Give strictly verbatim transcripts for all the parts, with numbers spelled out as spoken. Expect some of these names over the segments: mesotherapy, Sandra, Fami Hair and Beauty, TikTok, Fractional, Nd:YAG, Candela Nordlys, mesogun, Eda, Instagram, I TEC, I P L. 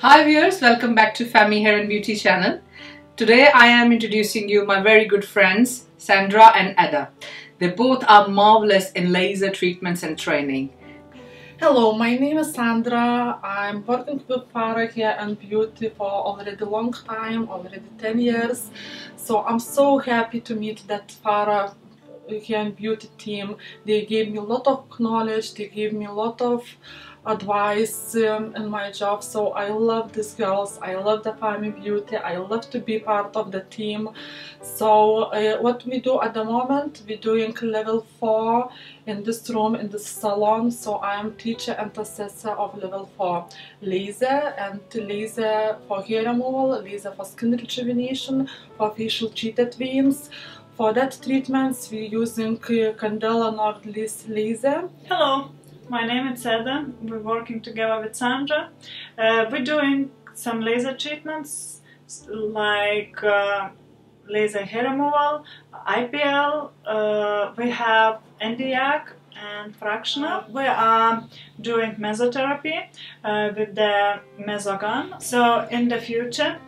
Hi viewers, welcome back to Fami Hair and Beauty channel. Today I am introducing you my very good friends Sandra and Eda. They both are marvelous in laser treatments and training. Hello, my name is Sandra. I'm working with Fami Hair and Beauty for already a long time, already ten years. So I'm so happy to meet that Fami Hair and Beauty team. They gave me a lot of knowledge, they gave me a lot of advice um, in my job, so I love these girls, I love the Fami Beauty, I love to be part of the team. So uh, what we do at the moment, we're doing level four in this room, in this salon, so I'm teacher and assessor of level four laser, and laser for hair removal, laser for skin rejuvenation, for facial treated veins. For that treatments, we're using uh, Candela Nordlys laser. Hello! My name is Eda. We're working together with Sandra. Uh, we're doing some laser treatments like uh, laser hair removal, I P L, uh, we have Nd:YAG and Fractional. We are doing mesotherapy uh, with the mesogun. So in the future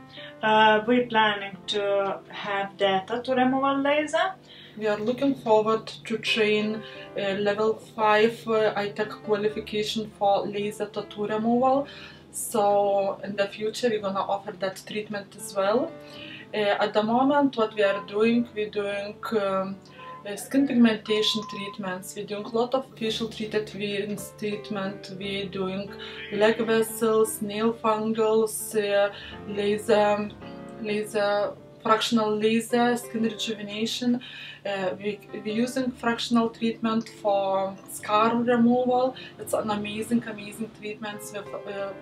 uh, we're planning to have the tattoo removal laser. We are looking forward to train uh, level five uh, I TEC qualification for laser tattoo removal. So in the future we're gonna offer that treatment as well. Uh, at the moment what we are doing, we're doing um, Uh, skin pigmentation treatments, we're doing a lot of facial treated veins treatment, we're doing leg vessels, nail fungals, uh, laser, laser, fractional laser, skin rejuvenation. Uh, we, we're using fractional treatment for scar removal. It's an amazing, amazing treatment with uh,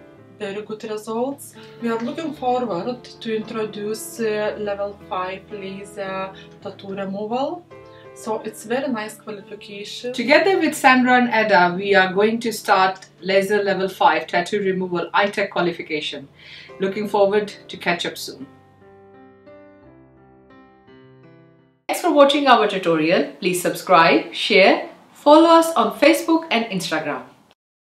very good results. We are looking forward to introduce uh, level five laser tattoo removal. So it's very nice qualification. Together with Sandra and Eda, we are going to start laser level five tattoo removal I TEC qualification. Looking forward to catch up soon. Thanks for watching our tutorial. Please subscribe, share, follow us on Facebook and Instagram.